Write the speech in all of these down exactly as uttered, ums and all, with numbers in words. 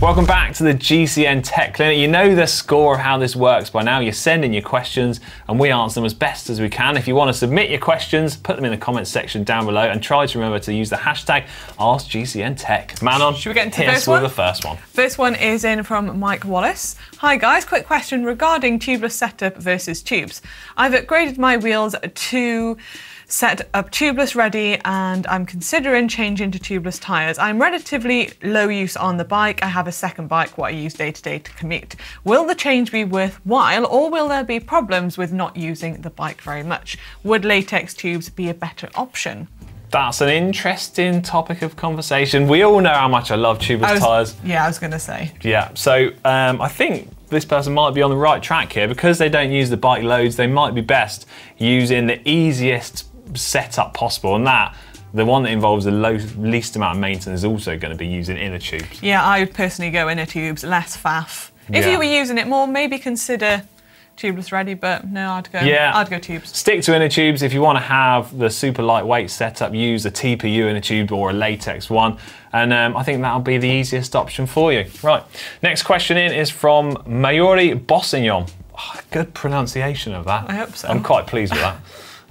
Welcome back to the G C N Tech Clinic. You know the score of how this works by now. You send in your questions and we answer them as best as we can. If you want to submit your questions, put them in the comments section down below and try to remember to use the hashtag Ask G C N Tech. Manon, should we get into this one? The first one. This one is in from Mike Wallace. Hi guys, quick question regarding tubeless setup versus tubes. I've upgraded my wheels to set up tubeless ready and I'm considering changing to tubeless tyres. I'm relatively low use on the bike. I have a second bike what I use day to day to commute. Will the change be worthwhile or will there be problems with not using the bike very much? Would latex tubes be a better option? That's an interesting topic of conversation. We all know how much I love tubeless tyres. Yeah, I was gonna say. Yeah, so um, I think this person might be on the right track here. Because they don't use the bike loads, they might be best using the easiest setup possible, and that the one that involves the low, least amount of maintenance is also going to be using inner tubes. Yeah, I would personally go inner tubes, less faff. If yeah. you were using it more, maybe consider tubeless ready, but no, I'd go. Yeah, I'd go tubes. Stick to inner tubes if you want to have the super lightweight setup. Use a T P U inner tube or a latex one, and um, I think that'll be the easiest option for you. Right, next question in is from Mayuri Bossignon. Oh, good pronunciation of that. I hope so. I'm quite pleased with that.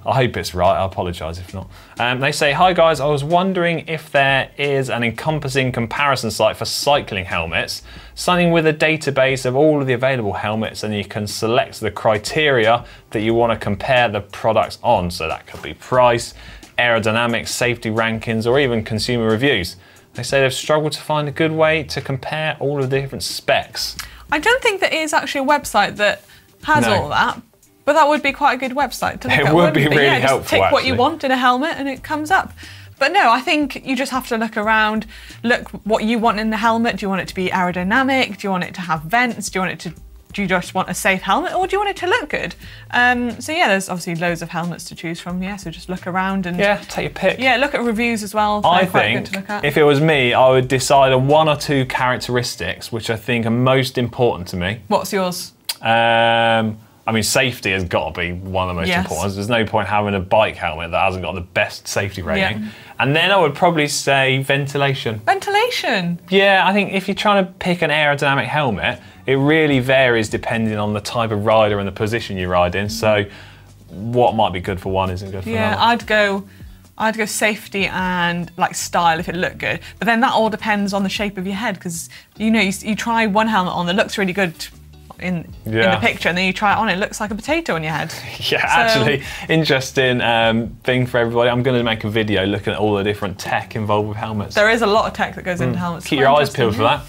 I hope it's right, I apologise if not. Um, they say, hi guys, I was wondering if there is an encompassing comparison site for cycling helmets, something with a database of all of the available helmets and you can select the criteria that you want to compare the products on. So that could be price, aerodynamics, safety rankings, or even consumer reviews. They say they've struggled to find a good way to compare all of the different specs. I don't think there is actually a website that has no. all that. But that would be quite a good website to look at. It would be really yeah, helpful. Just tick actually. What you want in a helmet and it comes up. But no, I think you just have to look around, look what you want in the helmet. Do you want it to be aerodynamic? Do you want it to have vents? Do you want it to, do you just want a safe helmet or do you want it to look good? Um, so yeah, there's obviously loads of helmets to choose from. Yeah, so just look around and yeah, take your pick. Yeah, look at reviews as well. I think if it was me, I would decide on one or two characteristics which I think are most important to me. What's yours? Um. I mean, safety has got to be one of the most yes. important. There's no point having a bike helmet that hasn't got the best safety rating. Yeah. And then I would probably say ventilation. Ventilation? Yeah, I think if you're trying to pick an aerodynamic helmet, it really varies depending on the type of rider and the position you ride in. So what might be good for one isn't good for yeah, another. Yeah, I'd go... I'd go safety and like style if it looked good. But then that all depends on the shape of your head because, you know, you, you try one helmet on that looks really good In, yeah. in the picture and then you try it on, it looks like a potato on your head. Yeah, so, actually, interesting um, thing for everybody. I'm going to make a video looking at all the different tech involved with helmets. There is a lot of tech that goes mm. into helmets. Keep your eyes peeled for that.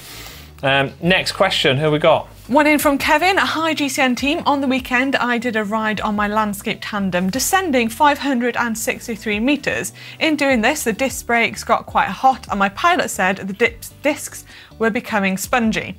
Um, next question, who have we got? One in from Kevin. Hi G C N team, on the weekend I did a ride on my landscape tandem descending five hundred sixty-three metres. In doing this the disc brakes got quite hot and my pilot said the dips, discs were becoming spongy.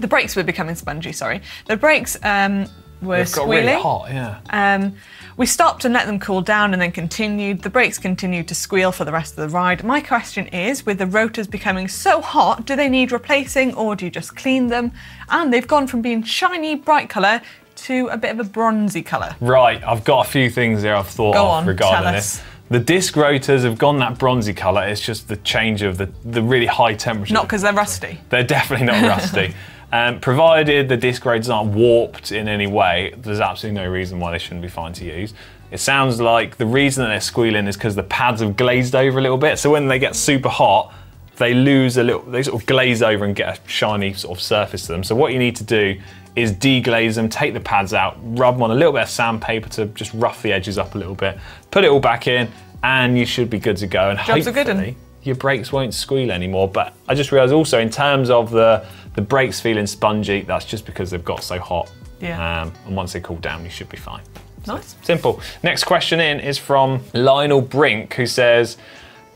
The brakes were becoming spongy, sorry. The brakes um, were They've got squealing. Really hot, yeah. Um, we stopped and let them cool down and then continued. The brakes continued to squeal for the rest of the ride. My question is, with the rotors becoming so hot, do they need replacing or do you just clean them? And they've gone from being shiny, bright colour to a bit of a bronzy colour. Right, I've got a few things there I've thought Go of on, regarding this. The disc rotors have gone that bronzy colour, it's just the change of the, the really high temperature. Not because they're rusty. They're definitely not rusty. Um, provided the disc rotors aren't warped in any way, there's absolutely no reason why they shouldn't be fine to use. It sounds like the reason that they're squealing is because the pads have glazed over a little bit, so when they get super hot, they lose a little, they sort of glaze over and get a shiny sort of surface to them. So what you need to do is deglaze them, take the pads out, rub them on a little bit of sandpaper to just rough the edges up a little bit, put it all back in, and you should be good to go. And Jobs hopefully are good your brakes won't squeal anymore. But I just realised also in terms of the The brakes feeling spongy, that's just because they've got so hot. Yeah. Um, and once they cool down, you should be fine. Nice. Simple. Next question in is from Lionel Brink, who says,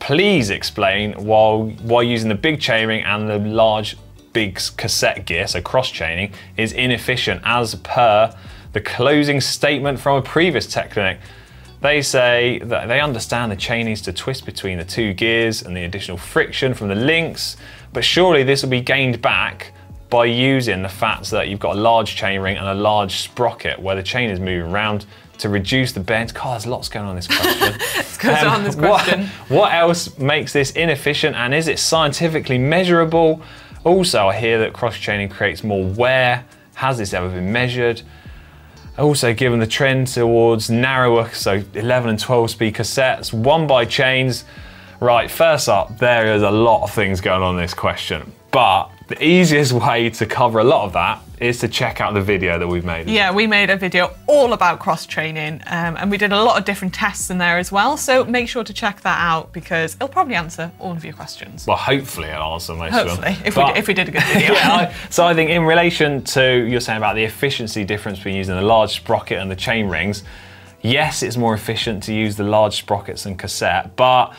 please explain why, why using the big chainring and the large big cassette gear, so cross chaining, is inefficient as per the closing statement from a previous tech clinic. They say that they understand the chain needs to twist between the two gears and the additional friction from the links, but surely this will be gained back by using the fact that you've got a large chainring and a large sprocket where the chain is moving around to reduce the bend. God, there's lots going on in this question. It's going um, on this question. What, what else makes this inefficient and is it scientifically measurable? Also, I hear that cross-training creates more wear. Has this ever been measured? Also, given the trend towards narrower, so eleven and twelve speed cassettes, one by chains. Right, first up, there is a lot of things going on in this question, but the easiest way to cover a lot of that is to check out the video that we've made. Yeah, we made a video all about cross-training um, and we did a lot of different tests in there as well, so make sure to check that out because it'll probably answer all of your questions. Well, hopefully it'll answer most hopefully, of them. Hopefully, if, but, if we did a good video. Yeah, I, so I think in relation to, you're saying about the efficiency difference between using the large sprocket and the chain rings, yes, it's more efficient to use the large sprockets and cassette, but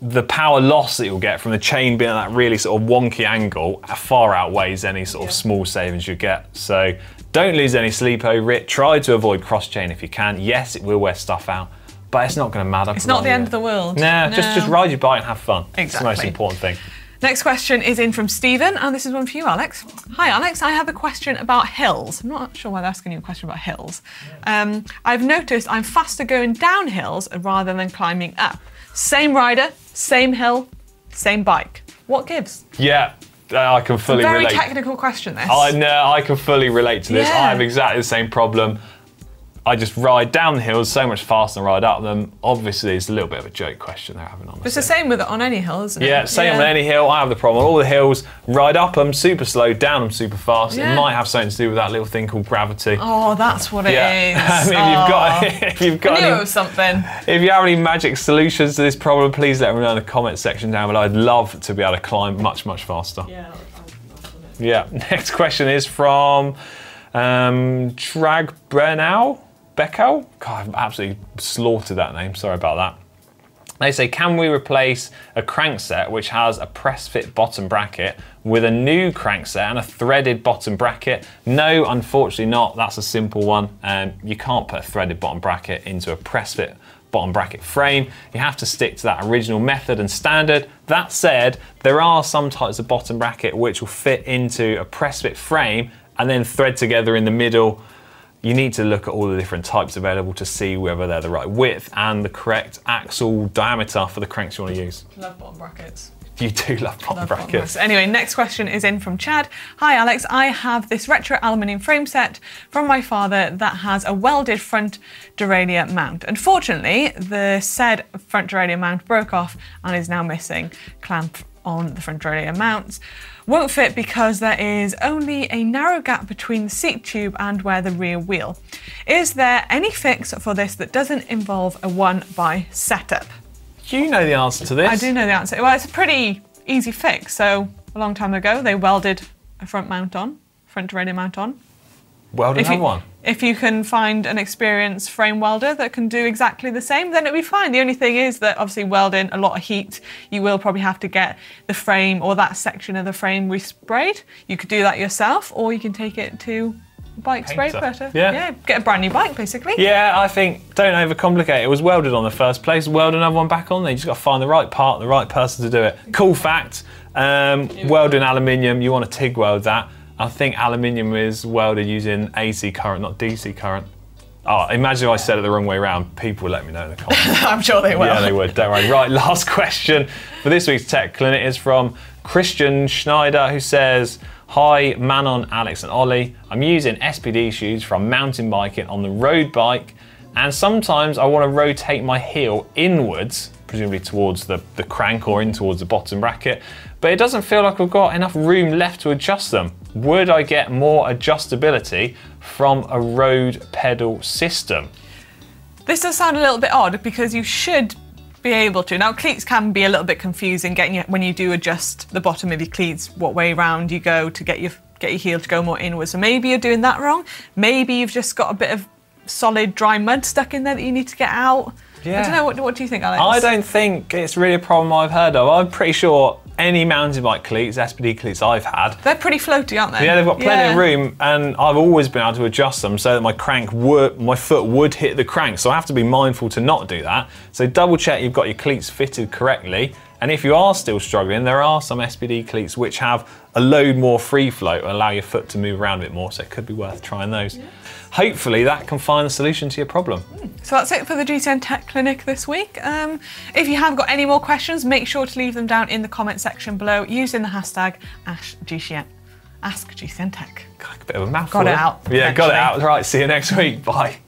the power loss that you'll get from the chain being at that really sort of wonky angle far outweighs any sort of small savings you get. So don't lose any sleep over it. Try to avoid cross-chain if you can. Yes, it will wear stuff out, but it's not going to matter. It's not the end of the world. Nah, no, just, just ride your bike and have fun. Exactly. It's the most important thing. Next question is in from Stephen, and this is one for you, Alex. Hi, Alex, I have a question about hills. I'm not sure why they're asking you a question about hills. Um, I've noticed I'm faster going down hills rather than climbing up. Same rider, same hill, same bike. What gives? Yeah, I can fully relate. Very technical question, this. I know, I can fully relate to this. Yeah. I have exactly the same problem. I just ride down the hills so much faster than ride up them. Obviously, it's a little bit of a joke question they're having on this. It's the same with it on any hill, isn't it? Yeah, same yeah. on any hill. I have the problem on all the hills. Ride up them super slow, down them super fast. Yeah. It might have something to do with that little thing called gravity. Oh, that's what it yeah. is. I mean, oh. if you've got, if you've got I knew any, it was something. If you have any magic solutions to this problem, please let me know in the comment section down below. I'd love to be able to climb much, much faster. Yeah. Yeah. Next question is from um, Trag Bernal. Becco? God, I've absolutely slaughtered that name, sorry about that. They say, can we replace a crankset which has a press fit bottom bracket with a new crankset and a threaded bottom bracket? No, unfortunately not, that's a simple one. Um, you can't put a threaded bottom bracket into a press fit bottom bracket frame. You have to stick to that original method and standard. That said, there are some types of bottom bracket which will fit into a press fit frame and then thread together in the middle. You need to look at all the different types available to see whether they're the right width and the correct axle diameter for the cranks you want to use. Love bottom brackets. You do love bottom love brackets. Bottom brackets. Anyway, next question is in from Chad. Hi Alex, I have this retro aluminium frame set from my father that has a welded front derailleur mount. Unfortunately, the said front derailleur mount broke off and is now missing clamp on the front derailleur mounts. Won't fit because there is only a narrow gap between the seat tube and where the rear wheel. Is there any fix for this that doesn't involve a one-by setup? You know the answer to this. I do know the answer. Well, it's a pretty easy fix. So a long time ago, they welded a front mount on, front derailleur mount on. Welded another one. If you can find an experienced frame welder that can do exactly the same, then it'll be fine. The only thing is that obviously welding a lot of heat, you will probably have to get the frame or that section of the frame resprayed. You could do that yourself, or you can take it to a bike Painter. spray cutter. Yeah. yeah, get a brand new bike basically. Yeah, I think don't overcomplicate. It was welded on the first place, weld another one back on. Then you just got to find the right part, the right person to do it. Cool fact: um, welding aluminium, you want to TIG weld that. I think aluminium is welded using A C current, not D C current. Oh, imagine if I said it the wrong way around, people will let me know in the comments. I'm sure they will. Yeah, they would, don't worry. Right, last question for this week's Tech Clinic is from Christian Schneider, who says, hi, Manon, Alex and Ollie. I'm using S P D shoes from mountain biking on the road bike, and sometimes I want to rotate my heel inwards, presumably towards the, the crank or in towards the bottom bracket, but it doesn't feel like I've got enough room left to adjust them. Would I get more adjustability from a road pedal system? This does sound a little bit odd because you should be able to. Now, cleats can be a little bit confusing getting you, when you do adjust the bottom of your cleats, what way round you go to get your, get your heel to go more inwards. So maybe you're doing that wrong. Maybe you've just got a bit of solid dry mud stuck in there that you need to get out. Yeah. I don't know, what, what do you think, Alex? I don't think it's really a problem I've heard of. I'm pretty sure any mountain bike cleats, S P D cleats I've had, they're pretty floaty, aren't they? Yeah, they've got plenty yeah. of room, and I've always been able to adjust them so that my crank would, my foot would hit the crank, so I have to be mindful to not do that. So double check you've got your cleats fitted correctly, And if you are still struggling, there are some S P D cleats which have a load more free float and allow your foot to move around a bit more, so it could be worth trying those. Yes. Hopefully that can find the solution to your problem. So that's it for the G C N Tech Clinic this week. Um, if you have got any more questions, make sure to leave them down in the comment section below using the hashtag #AskGCN. Ask G C N Tech. Got a bit of a mouthful. Got it out. Yeah, got it out. Right, see you next week. Bye.